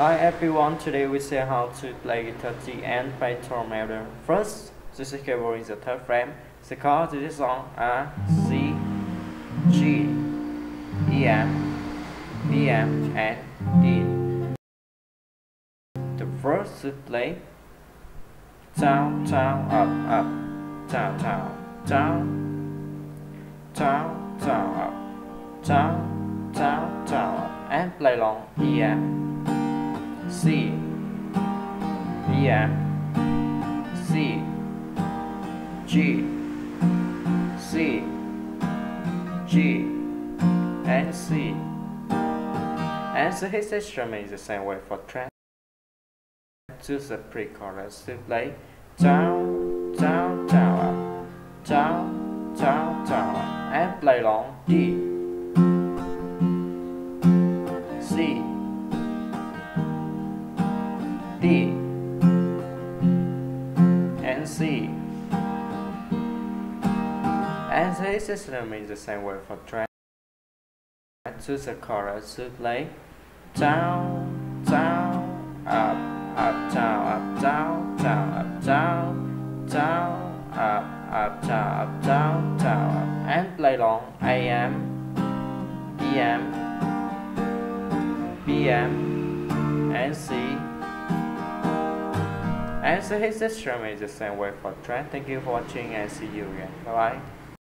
Hi everyone, today we see how to play guitar G and play Tom Odell. First, this is cable in the third frame. The chords to this song are C, G, E, and D. The first to play down, down, up, up, down, down, down, down, down, up, down, down, down, up, and play long E. C, C, G, C, G, and C. And so his instrument is the same way for track to the pre-chorus to play down, down, down, up, down, down, down, up, and play long D. D and C, and this system is the same way for track to the chorus to play down, down, up, up, down, up, down, down, up, down, down, up, up, down, up, down, down, up, and play long AM, EM, BM, and C. And so his instrument is the same way for track. Thank you for watching and see you again. Bye bye.